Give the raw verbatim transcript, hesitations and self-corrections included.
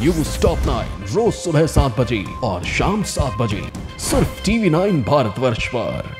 News top nine रोज सुबह सात बजे और शाम सात बजे सिर्फ टीवी नाइन भारतवर्ष पर।